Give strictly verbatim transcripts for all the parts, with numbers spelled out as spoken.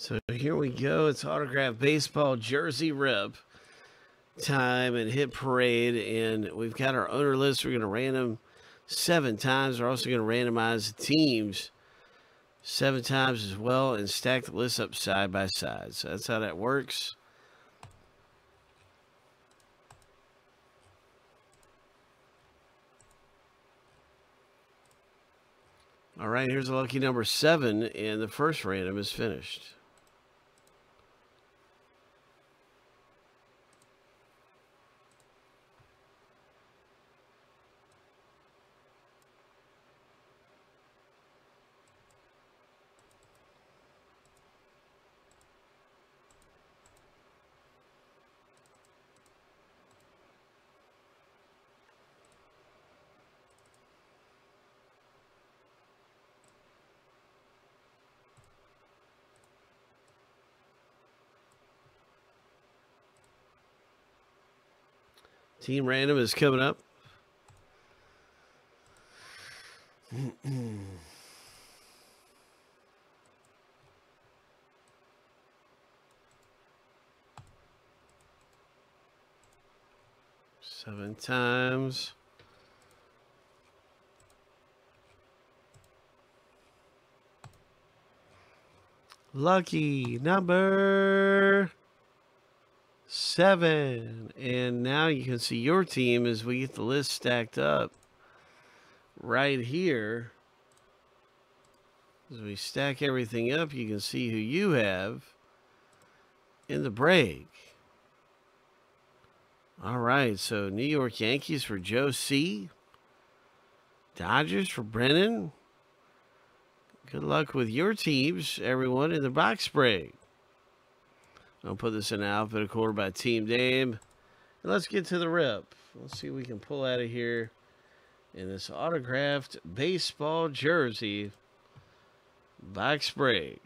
So here we go. It's autographed baseball jersey rip time and Hit Parade. And we've got our owner list. We're going to random seven times. We're also going to randomize the teams seven times as well and stack the list up side by side. So that's how that works. All right, here's a lucky number seven, and the first random is finished. Team Random is coming up. Seven times. Lucky number seven, and now you can see your team as we get the list stacked up right here. As we stack everything up, you can see who you have in the break. All right, so New York Yankees for Joe C, Dodgers for Brennan. Good luck with your teams, everyone, in the box break. I'll put this in alphabetical order by team name. And let's get to the rip. Let's see what we can pull out of here in this autographed baseball jersey box break.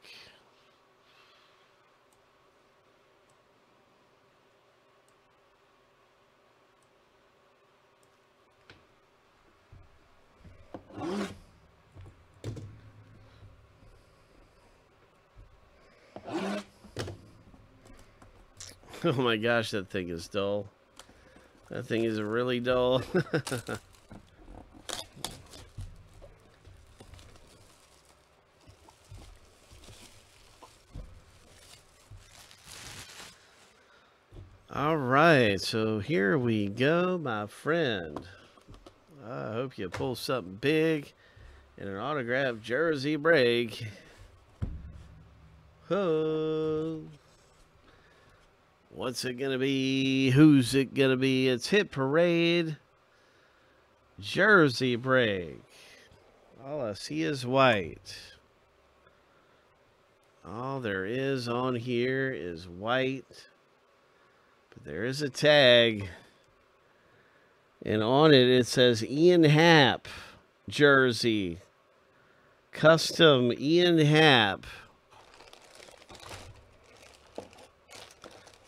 Oh my gosh, that thing is dull. That thing is really dull. All right, so here we go, my friend. I hope you pull something big in an autographed jersey break. Oh. What's it going to be? Who's it going to be? It's Hit Parade jersey break. All I see is white. All there is on here is white. But there is a tag. And on it, it says Ian Happ jersey. Custom Ian Happ.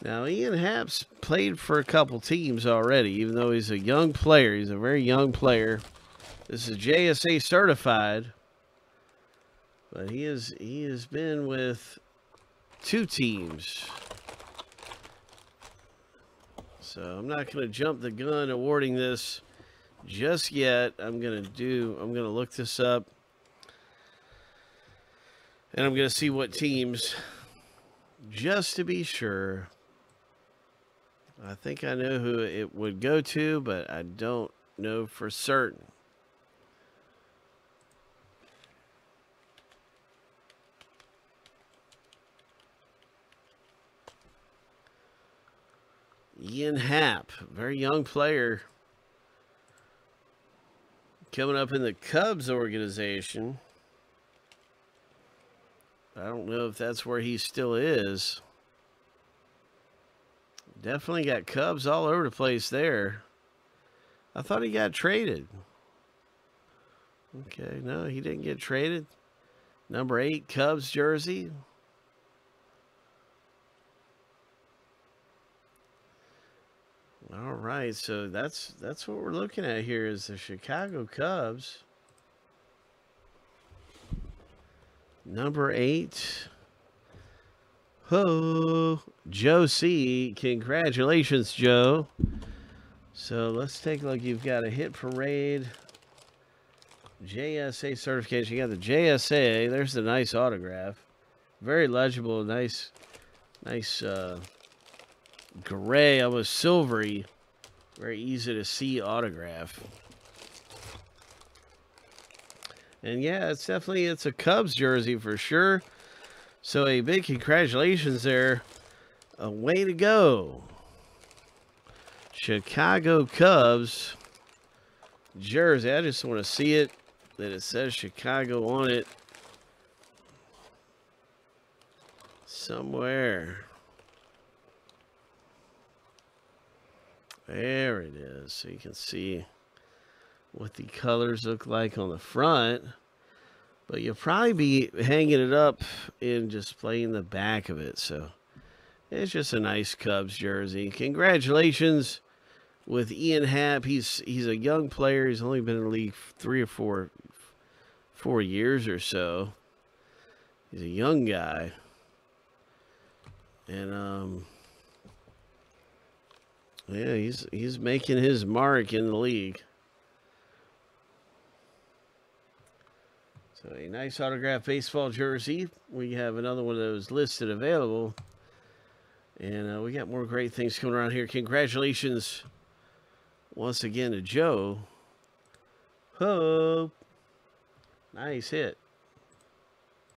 Now, Ian Happ's played for a couple teams already, even though he's a young player. He's a very young player. This is J S A certified. But he is he has been with two teams. So I'm not gonna jump the gun awarding this just yet. I'm gonna do I'm gonna look this up. And I'm gonna see what teams, just to be sure. I think I know who it would go to, but I don't know for certain. Ian Happ, very young player. Coming up in the Cubs organization. I don't know if that's where he still is. Definitely got Cubs all over the place there. I thought he got traded. Okay, no, he didn't get traded. Number eight, Cubs jersey. All right, so that's that's what we're looking at here is the Chicago Cubs. Number eight. ho, Joe C. Congratulations, Joe. So let's take a look. You've got a Hit Parade, J S A certification. You got the J S A. There's the nice autograph. Very legible. Nice, nice uh, gray, almost silvery. Very easy to see autograph. And yeah, it's definitely, it's a Cubs jersey for sure. So a big congratulations there. A way to go. Chicago Cubs jersey. I just want to see it, that it says Chicago on it somewhere. There it is. So you can see what the colors look like on the front, but you'll probably be hanging it up and displaying the back of it. So it's just a nice Cubs jersey. Congratulations with Ian Happ. He's, he's a young player. He's only been in the league three or four, four years or so. He's a young guy. And, um, yeah, he's, he's making his mark in the league. So a nice autographed baseball jersey. We have another one of those listed available. And uh, we got more great things coming around here. Congratulations once again to Joe. Hope. Nice hit.